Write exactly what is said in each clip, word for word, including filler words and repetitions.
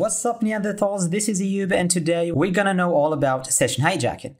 What's up, Neanderthals? This is Ayub, and today we're gonna know all about session hijacking.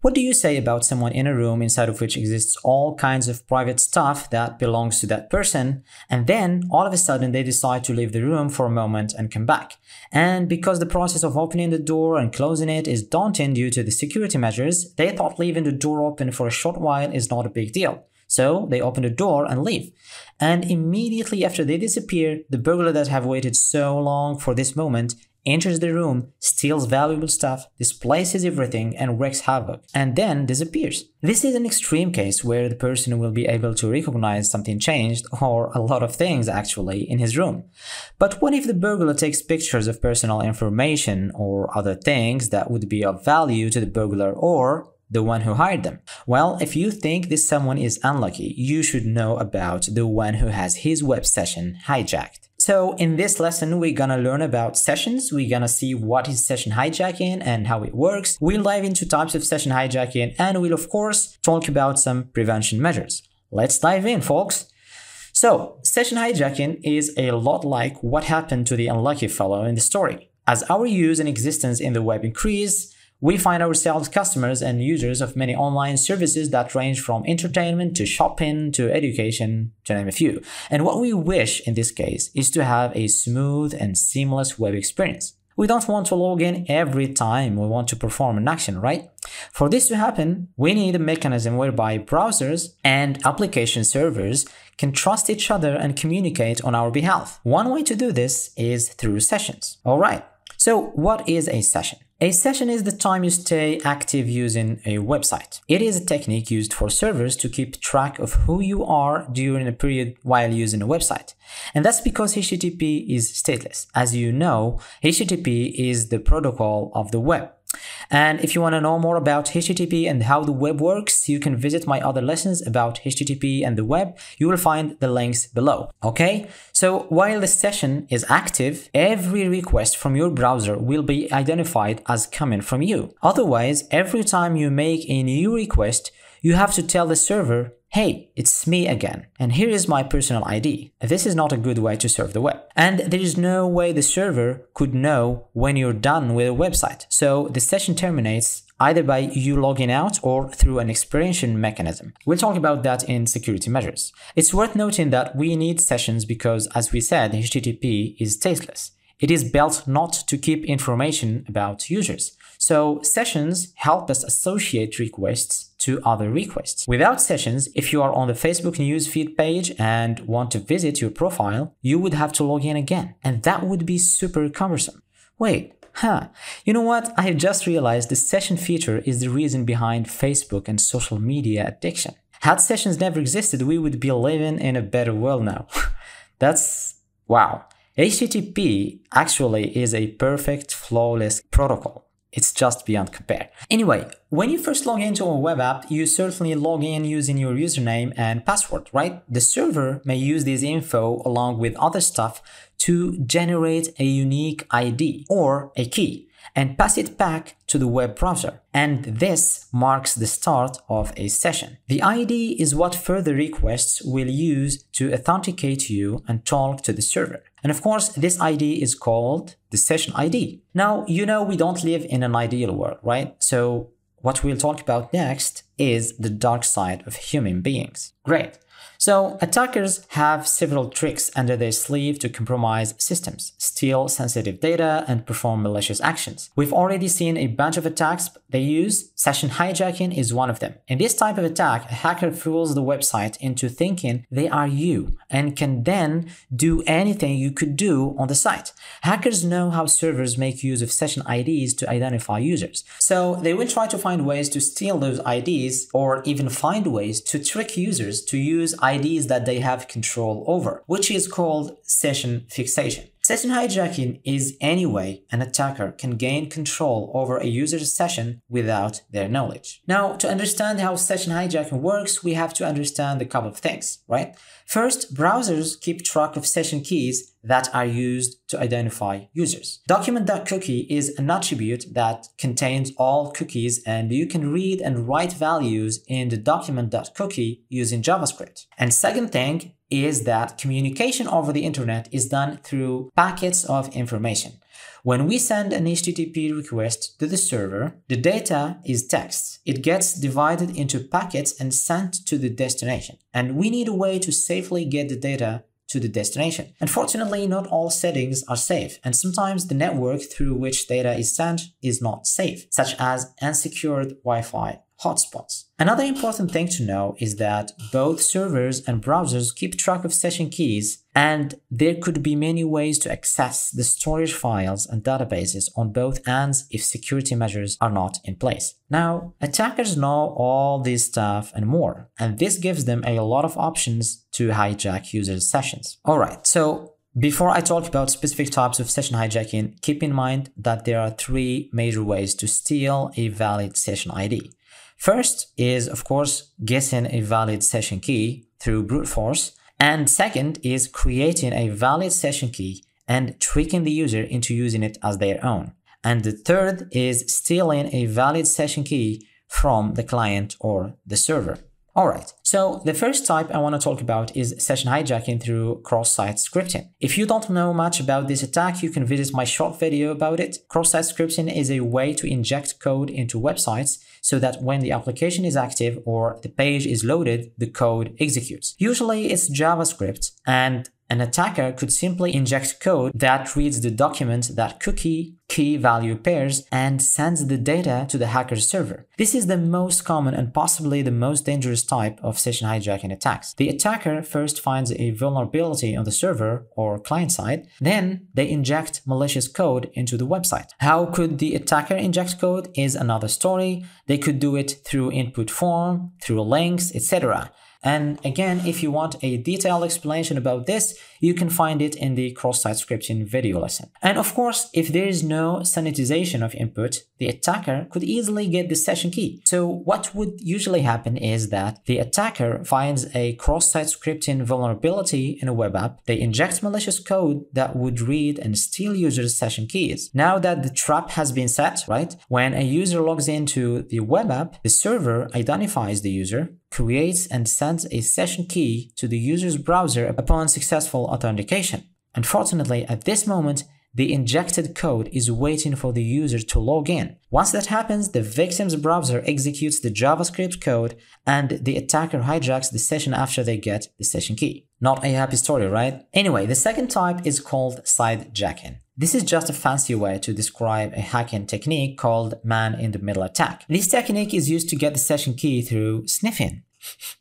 What do you say about someone in a room inside of which exists all kinds of private stuff that belongs to that person, and then all of a sudden they decide to leave the room for a moment and come back? And because the process of opening the door and closing it is daunting due to the security measures, they thought leaving the door open for a short while is not a big deal. So they open the door and leave. And immediately after they disappear, the burglar that have waited so long for this moment enters the room, steals valuable stuff, displaces everything, and wreaks havoc, and then disappears. This is an extreme case where the person will be able to recognize something changed, or a lot of things actually, in his room. But what if the burglar takes pictures of personal information or other things that would be of value to the burglar or the one who hired them? Well, if you think this someone is unlucky, you should know about the one who has his web session hijacked. So in this lesson, we're gonna learn about sessions, we're gonna see what is session hijacking and how it works, we'll dive into types of session hijacking, and we'll of course talk about some prevention measures. Let's dive in, folks! So, session hijacking is a lot like what happened to the unlucky fellow in the story. As our use and existence in the web increase, we find ourselves customers and users of many online services that range from entertainment to shopping to education, to name a few. And what we wish in this case is to have a smooth and seamless web experience. We don't want to log in every time we want to perform an action, right? For this to happen, we need a mechanism whereby browsers and application servers can trust each other and communicate on our behalf. One way to do this is through sessions. Alright, so what is a session? A session is the time you stay active using a website. It is a technique used for servers to keep track of who you are during a period while using a website. And that's because H T T P is stateless. As you know, H T T P is the protocol of the web. And if you want to know more about H T T P and how the web works, you can visit my other lessons about H T T P and the web. You will find the links below. Okay? So while the session is active, every request from your browser will be identified as coming from you. Otherwise, every time you make a new request, you have to tell the server, hey, it's me again, and here is my personal I D. This is not a good way to serve the web. And there is no way the server could know when you're done with a website. So the session terminates either by you logging out or through an expiration mechanism. We'll talk about that in security measures. It's worth noting that we need sessions because, as we said, H T T P is stateless. It is built not to keep information about users. So sessions help us associate requests to other requests. Without sessions, if you are on the Facebook newsfeed page and want to visit your profile, you would have to log in again, and that would be super cumbersome. Wait, huh, you know what? I have just realized the session feature is the reason behind Facebook and social media addiction. Had sessions never existed, we would be living in a better world now. That's wow. H T T P actually is a perfect, flawless protocol. It's just beyond compare. Anyway, when you first log into a web app, you certainly log in using your username and password, right? The server may use this info along with other stuff to generate a unique I D or a key and pass it back to the web browser. And this marks the start of a session. The I D is what further requests will use to authenticate you and talk to the server. And of course, this I D is called the session I D. Now, you know we don't live in an ideal world, right? So what we'll talk about next is the dark side of human beings. Great. So attackers have several tricks under their sleeve to compromise systems, steal sensitive data, and perform malicious actions. We've already seen a bunch of attacks they use. Session hijacking is one of them. In this type of attack, a hacker fools the website into thinking they are you and can then do anything you could do on the site. Hackers know how servers make use of session I Ds to identify users. So they will try to find ways to steal those I Ds or even find ways to trick users to use I Ds that they have control over, which is called session fixation. Session hijacking is any way an attacker can gain control over a user's session without their knowledge. Now, to understand how session hijacking works, we have to understand a couple of things, right? First, browsers keep track of session keys that are used to identify users. Document.cookie is an attribute that contains all cookies, and you can read and write values in the document.cookie using JavaScript. And second thing, is that communication over the internet is done through packets of information. When we send an H T T P request to the server, the data is text. It gets divided into packets and sent to the destination. And we need a way to safely get the data to the destination. Unfortunately, not all settings are safe, and sometimes the network through which data is sent is not safe, such as unsecured Wi-Fi hotspots. Another important thing to know is that both servers and browsers keep track of session keys, and there could be many ways to access the storage files and databases on both ends if security measures are not in place. Now, attackers know all this stuff and more, and this gives them a lot of options to hijack users' sessions. Alright, so before I talk about specific types of session hijacking, keep in mind that there are three major ways to steal a valid session I D. First is, of course, guessing a valid session key through brute force. And second is creating a valid session key and tricking the user into using it as their own. And the third is stealing a valid session key from the client or the server. Alright, so the first type I want to talk about is session hijacking through cross-site scripting. If you don't know much about this attack, you can visit my short video about it. Cross-site scripting is a way to inject code into websites so that when the application is active or the page is loaded, the code executes. Usually it's JavaScript, and an attacker could simply inject code that reads the document.cookie key value pairs and sends the data to the hacker's server. This is the most common and possibly the most dangerous type of session hijacking attacks. The attacker first finds a vulnerability on the server or client side, then they inject malicious code into the website. How could the attacker inject code is another story. They could do it through input form, through links, et cetera. And again, if you want a detailed explanation about this, you can find it in the cross-site scripting video lesson. And of course, if there is no sanitization of input, the attacker could easily get the session key. So what would usually happen is that the attacker finds a cross-site scripting vulnerability in a web app. They inject malicious code that would read and steal users' session keys. Now that the trap has been set, right? When a user logs into the web app, the server identifies the user, creates and sends a session key to the user's browser upon successful authentication. Unfortunately, at this moment, the injected code is waiting for the user to log in. Once that happens, the victim's browser executes the JavaScript code and the attacker hijacks the session after they get the session key. Not a happy story, right? Anyway, the second type is called sidejacking. This is just a fancy way to describe a hacking technique called man-in-the-middle attack. This technique is used to get the session key through sniffing.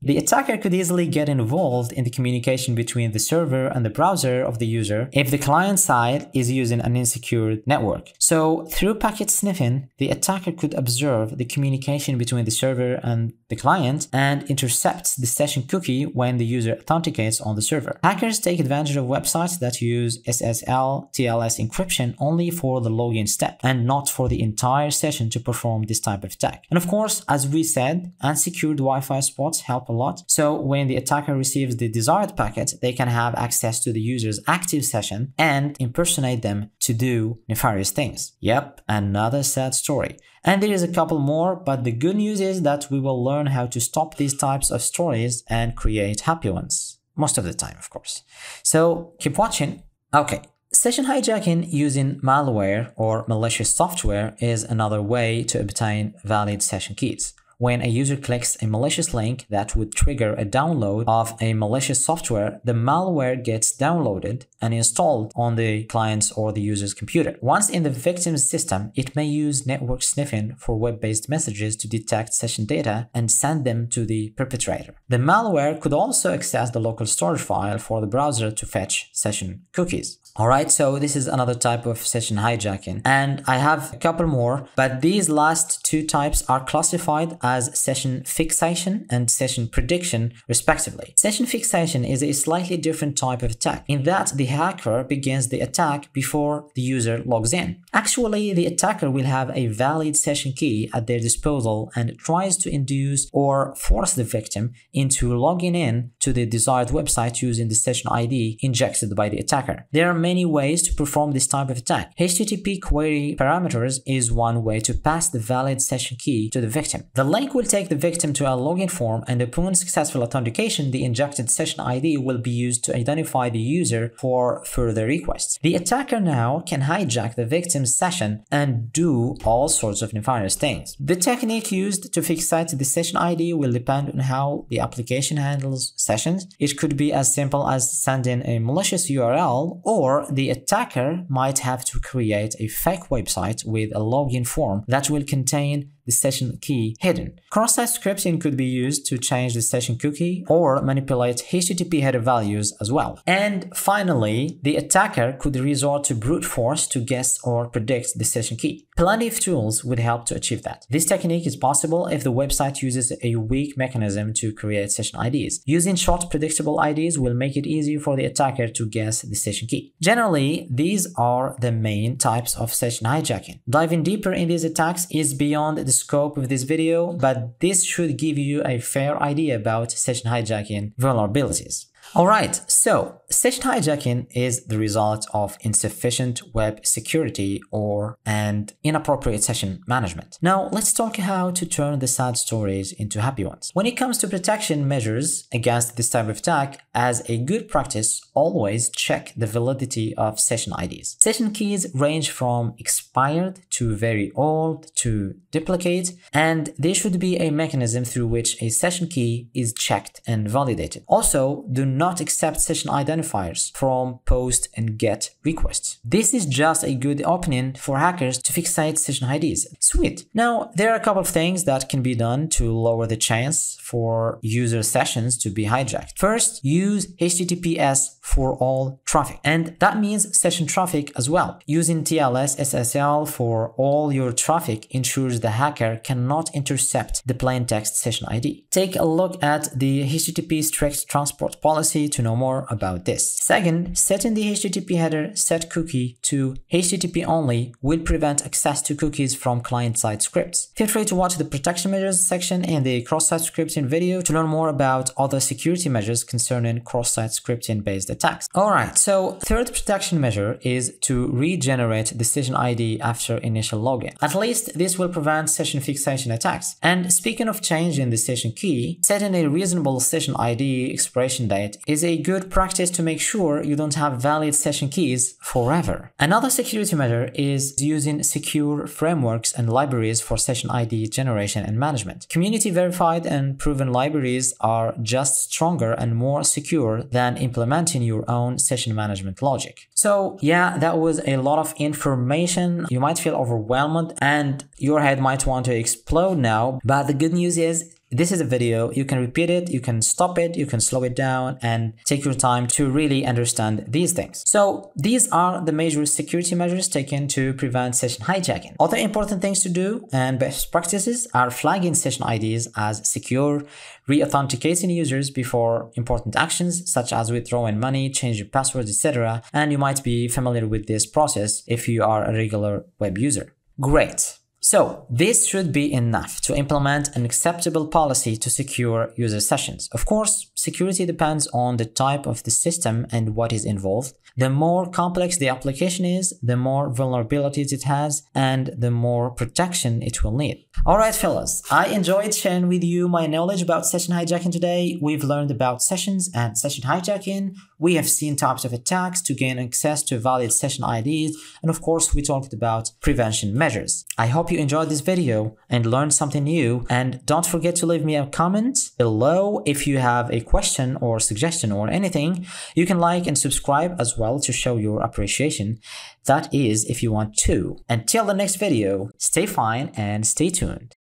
The attacker could easily get involved in the communication between the server and the browser of the user if the client side is using an insecure network. So through packet sniffing, the attacker could observe the communication between the server and the client and intercepts the session cookie when the user authenticates on the server. Hackers take advantage of websites that use S S L T L S encryption only for the login step and not for the entire session to perform this type of attack. And of course, as we said, unsecured Wi-Fi spots help a lot. So when the attacker receives the desired packet, they can have access to the user's active session and impersonate them to do nefarious things. Yep, another sad story. And there is a couple more, but the good news is that we will learn how to stop these types of stories and create happy ones. Most of the time, of course. So keep watching. Okay. Session hijacking using malware or malicious software is another way to obtain valid session keys. When a user clicks a malicious link that would trigger a download of a malicious software, the malware gets downloaded and installed on the client's or the user's computer. Once in the victim's system, it may use network sniffing for web-based messages to detect session data and send them to the perpetrator. The malware could also access the local storage file for the browser to fetch session cookies. Alright, so this is another type of session hijacking, and I have a couple more, but these last two types are classified as session fixation and session prediction, respectively. Session fixation is a slightly different type of attack, in that the hacker begins the attack before the user logs in. Actually, the attacker will have a valid session key at their disposal and tries to induce or force the victim into logging in to the desired website using the session I D injected by the attacker. There are many ways to perform this type of attack. H T T P query parameters is one way to pass the valid session key to the victim. The link will take the victim to a login form, and upon successful authentication, the injected session I D will be used to identify the user for further requests. The attacker now can hijack the victim's session and do all sorts of nefarious things. The technique used to fixate the session I D will depend on how the application handles sessions. It could be as simple as sending a malicious U R L, or the attacker might have to create a fake website with a login form that will contain the session key hidden. Cross-site scripting could be used to change the session cookie or manipulate H T T P header values as well. And finally, the attacker could resort to brute force to guess or predict the session key. Plenty of tools would help to achieve that. This technique is possible if the website uses a weak mechanism to create session I Ds. Using short, predictable I Ds will make it easy for the attacker to guess the session key. Generally, these are the main types of session hijacking. Diving deeper in these attacks is beyond the scope of this video, but this should give you a fair idea about session hijacking vulnerabilities. Alright, so session hijacking is the result of insufficient web security or and inappropriate session management. Now let's talk how to turn the sad stories into happy ones. When it comes to protection measures against this type of attack, as a good practice, always check the validity of session I Ds. Session keys range from expired to very old to duplicate, and there should be a mechanism through which a session key is checked and validated. Also, do not not accept session identifiers from post and get requests. This is just a good opening for hackers to fixate session I Ds. Sweet. Now, there are a couple of things that can be done to lower the chance for user sessions to be hijacked. First, use H T T P S for all traffic, and that means session traffic as well. Using T L S S S L for all your traffic ensures the hacker cannot intercept the plain text session I D. Take a look at the H T T P strict transport policy to know more about this. Second, setting the H T T P header set cookie to H T T P only will prevent access to cookies from client-side scripts. Feel free to watch the protection measures section in the cross-site scripting video to learn more about other security measures concerning cross-site scripting-based attacks. Alright, so third protection measure is to regenerate the session I D after initial login. At least this will prevent session fixation attacks. And speaking of changing the session key, setting a reasonable session I D expiration date is a good practice to make sure you don't have valid session keys forever. Another security measure is using secure frameworks and libraries for session I D generation and management. Community verified and proven libraries are just stronger and more secure than implementing your own session management logic. So yeah, that was a lot of information. You might feel overwhelmed and your head might want to explode now, but the good news is this is a video, you can repeat it, you can stop it, you can slow it down and take your time to really understand these things. So these are the major security measures taken to prevent session hijacking. Other important things to do and best practices are flagging session I Ds as secure, re-authenticating users before important actions such as withdrawing money, changing passwords, et cetera. And you might be familiar with this process if you are a regular web user. Great. So this should be enough to implement an acceptable policy to secure user sessions. Of course, security depends on the type of the system and what is involved. The more complex the application is, the more vulnerabilities it has, and the more protection it will need. Alright fellas, I enjoyed sharing with you my knowledge about session hijacking today. We've learned about sessions and session hijacking. We have seen types of attacks to gain access to valid session I Ds, and of course we talked about prevention measures. I hope you enjoyed this video and learned something new, and don't forget to leave me a comment below if you have a question or suggestion or anything. You can like and subscribe as well to show your appreciation. That is if you want to. Until the next video, stay fine and stay tuned.